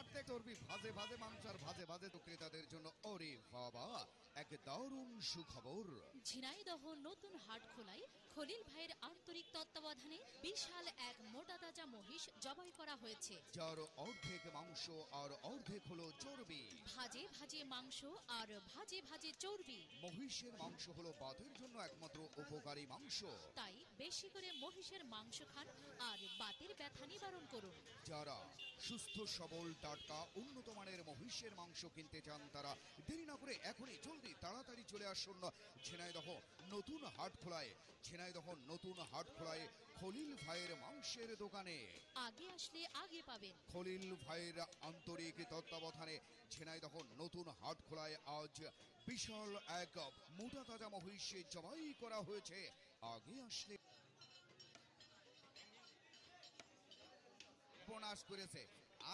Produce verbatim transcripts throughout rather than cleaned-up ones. অর্ধেক চর্বি ভাজে ভাজে মাংস আর ভাজে ভাজে তো ক্রেতাদের জন্য ওরে বাবা এক দারুণ সুখবর। ঝিনাইদহ নতুন হাট খোলায় খলিল ভাইয়ের আন্তরিক তত্ত্বাবধানে বিশাল এক মোটা তাজা মহিষ জবাই করা হয়েছে, যার অর্ধেক মাংস আর অর্ধেক হলো চর্বি। ভাজে ভাজে মাংস আর ভাজে ভাজে চর্বি। মহিষের মাংস হলো বাতের জন্য একমাত্র উপকারী মাংস, তাই বেশি করে মহিষের মাংস খান আর বাতের ব্যথা নিবারণ করুন। যারা সুস্থ সবল টাটকা উন্নত মানের মহিষের মাংস কিনতে চান তারা দেরি না করে এখনই জলদি তাড়াতাড়ি চলে আসুন ঝিনাইদহ নতুন হাট খোলায়। ঝিনাইদহ নতুন হাট খোলায় খলিল ভাইয়ের মাংসের দোকানে। আগে আসলে আগে পাবেন। খলিল ভাইয়ের আন্তরিক তত্ত্বাবধানে ঝিনাইদহ নতুন হাট খোলায় আজ বিশাল এক মোটা তাজা মহিষ জবাই করা হয়েছে। আগে আসলে বোনাস করেছে।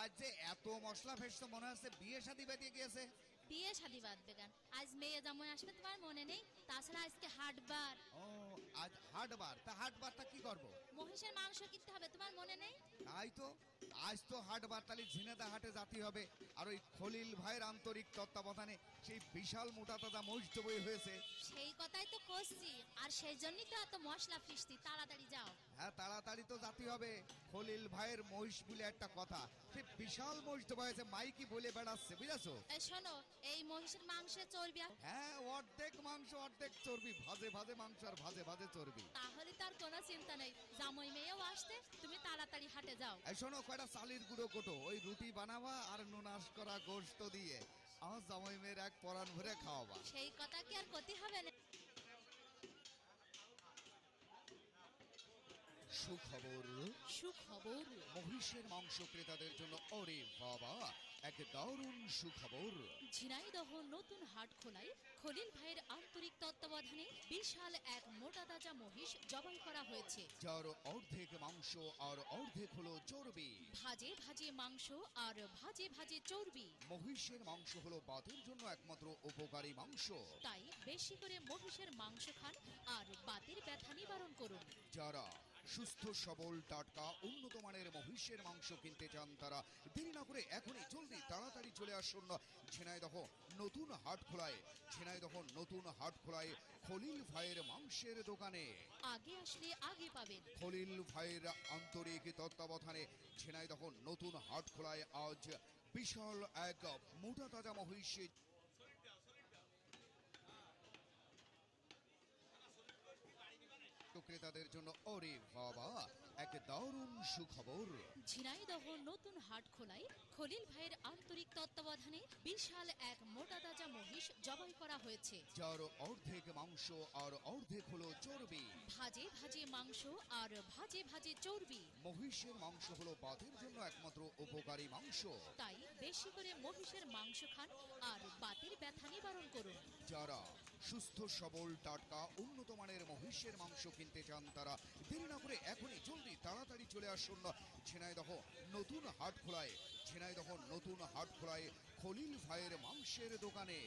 আজ যে এত মশলা ফেসতে মনে হচ্ছে বিয়ে শাদী বাঁধিয়ে গিয়েছে। বিয়ে শাদী বাঁধবে কেন, আজ মেয়ে জামাই আসবে তোমার মনে নেই? তাছাড়া আজকে হাটবার। ও আজ হাটবার, তা হাটবারটা কি করব? মহিষের মাংস কিনতে হবে, তোমার মনে নেই? তাই তো, আজ তো হাটবার, তাহলে ঝিনাইদহ হাটে যেতে হবে। আর ওই খলিল ভাইয়ের আন্তরিক তত্ত্বাবধানে সেই বিশাল মোটা তাজা মহিষ জবাই হয়েছে। সেই কথাই তো করছি, আর সেই জন্যই তো এত মশলা ফিসছি। তাড়াতাড়ি যাও। হ্যাঁ তাড়াতাড়ি তো যেতে হবে। খলিল ভাইয়ের মহিষ বলে একটা কথা, সেই বিশাল মহিষ জবাই হয়েছে, মাইকি বলে বেড়াচ্ছে, বুঝেছো? শোনো, এই মহিষের মাংসে চর্বি। হ্যাঁ অর্ধেক মাংস অর্ধেক চর্বি, ভাজে ভাজে মাংস আর ভাজে ভাজে চর্বি। তাহলে তার কোনো চিন্তা নেই, জামাই মেয়েও আসতে, তুমি তাড়াতাড়ি হাটে যাও। শোনো, কয়টা চালের গুঁড়ো কোটো, ওই রুটি বানাবা আর নুনাস করা গোশত দিয়ে আমার জামাই মেয়ের এক পরান ভরে খাওয়াবা। সেই কথা কি আর করতে হবে না। সুখবর সুখবর মহিষের মাংস ক্রেতাদের জন্য ওরে বাবা এক দারুণ সুখবর। ঝিনাইদহ নতুন হাট খোলায় খলিল ভাইয়ের আন্তরিক তত্ত্বাবধানে বিশাল এক মোটা তাজা মহিষ জবাই করা হয়েছে, যার অর্ধেক মাংস আর অর্ধেক হলো চর্বি। ভাজে ভাজে মাংস আর ভাজে ভাজে চর্বি। মহিষের মাংস হলো বাতের জন্য একমাত্র উপকারী মাংস, তাই বেশি করে মহিষের মাংস খান আর বাতের ব্যথা নিবারণ করুন। যারা সুস্থ সবল টাটকা উন্নত মানের মহিষের মাংস কিনতে চান তারা দেরি না করে এখনই জলদি তাড়াতাড়ি চলে আসুন ঝিনাইদহ নতুন হাট খোলায়। ঝিনাইদহ নতুন হাট খোলায় খলিল ভাইয়ের মাংসের দোকানে। আগে আসলে আগে পাবেন। খলিল ভাইয়ের আন্তরিক তত্ত্বাবধানে ঝিনাইদহ নতুন হাট খোলায় আজ বিশাল এক মোটা তাজা মহিষের। ঝিনাইদহ নতুন হাট খোলায় খলিল ভাইয়ের আন্তরিক তত্ত্বাবধানে বিশাল এক মোটা তাজা মহিষ জবাই করা হয়েছে, যার অর্ধেক মাংস আর অর্ধেক হলো চর্বি। ভাজে ভাজে মাংস আর ভাজে ভাজে চর্বি। মহিষের মাংস হলো বাতের জন্য একমাত্র উপকারী মাংস, তাই বেশি করে মহিষের মাংস খান আর বাতের ব্যথা নিবারণ করুন। যারা সুস্থ সবল টাটকা উন্নত মানের মহিষের মাংস কিনতে চান তারা দেরি না করে এখনই জলদি তাড়াতাড়ি চলে আসুন ঝিনাইদহ নতুন হাট খোলায়। ঝিনাইদহ নতুন হাট খোলায় খলিল ভাইয়ের মাংসের দোকানে।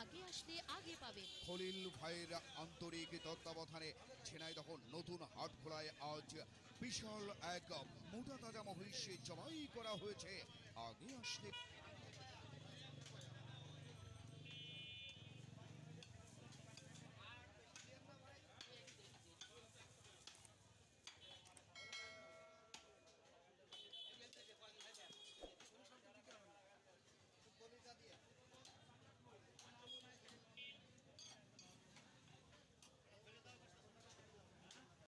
আগে আসলে আগে পাবেন। খলিল ভাইয়ের আন্তরিক তত্ত্বাবধানে ঝিনাইদহ নতুন হাট খোলায় আজ বিশাল এক মোটা তাজা মহিষ জবাই করা হয়েছে। আগে আসলে